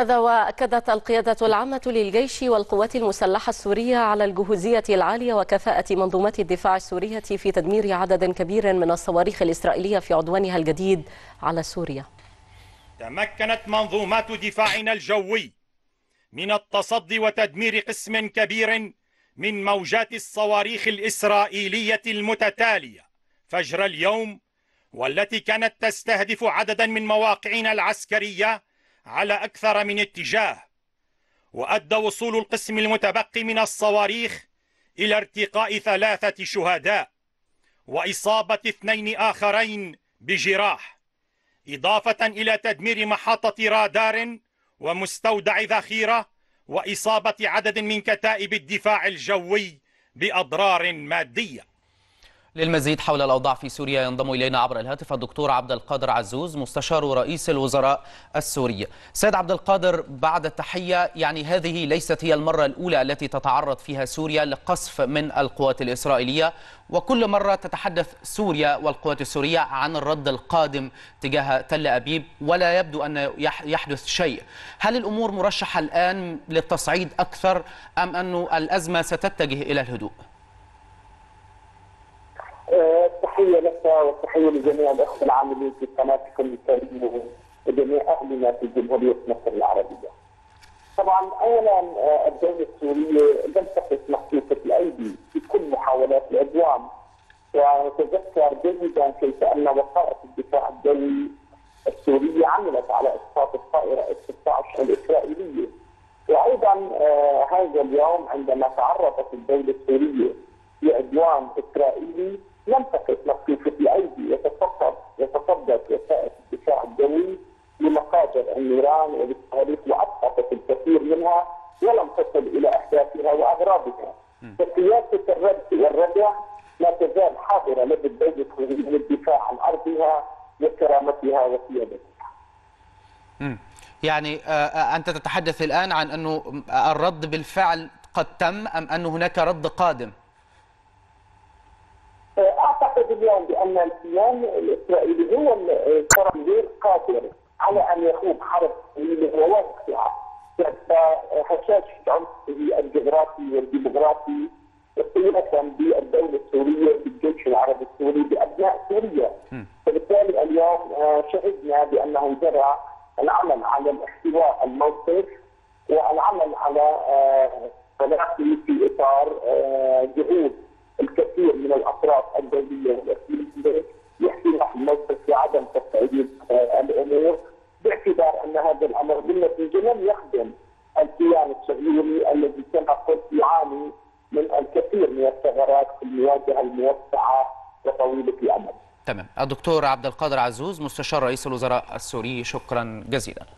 هذا وأكدت القيادة العامة للجيش والقوات المسلحة السورية على الجهوزية العالية وكفاءة منظومات الدفاع السورية في تدمير عدد كبير من الصواريخ الإسرائيلية في عدوانها الجديد على سوريا. تمكنت منظومات دفاعنا الجوي من التصدي وتدمير قسم كبير من موجات الصواريخ الإسرائيلية المتتالية فجر اليوم، والتي كانت تستهدف عددا من مواقعنا العسكرية على أكثر من اتجاه، وأدى وصول القسم المتبقي من الصواريخ إلى ارتقاء 3 شهداء وإصابة 2 آخرين بجراح، إضافة إلى تدمير محطة رادار ومستودع ذخيرة وإصابة عدد من كتائب الدفاع الجوي بأضرار مادية. للمزيد حول الأوضاع في سوريا ينضم إلينا عبر الهاتف الدكتور عبد القادر عزوز مستشار رئيس الوزراء السوري. سيد عبد القادر، بعد التحية، يعني هذه ليست هي المرة الأولى التي تتعرض فيها سوريا لقصف من القوات الإسرائيلية، وكل مرة تتحدث سوريا والقوات السورية عن الرد القادم تجاه تل أبيب ولا يبدو أن يحدث شيء. هل الأمور مرشحة الآن للتصعيد أكثر أم أن الأزمة ستتجه إلى الهدوء؟ تحية لك والتحية لجميع الأخوة العاملين في قناتكم الكريمة وجميع أهلنا في جمهورية مصر العربية. طبعا أولا الدولة السورية لم تقف مخطوطة الأيدي في كل محاولات العدوان، ونتذكر جيدا كيف أن وقائع الدفاع الجوي السورية عملت على إسقاط الطائرة F-16 الإسرائيلية، وأيضا هذا اليوم عندما تعرضت الدولة السورية لعدوان إسرائيلي لم تقف مكشوفة الأيدي. يتصدر وسائل الدفاع الجوي لمقاجر النيران والصواريخ وأسقطت الكثير منها ولم تصل إلى أهدافها وأغراضها. فسياسة الرد والردع لا تزال حاضرة لدى الدولة السورية للدفاع عن أرضها وكرامتها وسيادتها. يعني أنت تتحدث الآن عن أنه الرد بالفعل قد تم أم أن هناك رد قادم؟ أعتقد اليوم بأن الكيان الإسرائيلي هو غير قادر على أن يخوض حرب وواقعة ضد هشاش عنصري الجغرافي والديمقراطي قيادة بالدولة السورية بالجيش العربي السوري بأبناء سوريا. فبالتالي اليوم شهدنا بأنه جرى العمل على الاحتواء الموقف والعمل على تلاقي في إطار جهود الكثير من الأطراف الدولية والأساسية لاحتواء الموقف وعدم تسعيد الأمور، باعتبار أن هذا الأمر بالنتيجة لم يخدم الكيان الصهيوني الذي كما قلت يعاني من الكثير من الثغرات في المواجهة الموسعة وطويلة الأمد. تمام. الدكتور عبد القادر عزوز مستشار رئيس الوزراء السوري، شكرا جزيلا.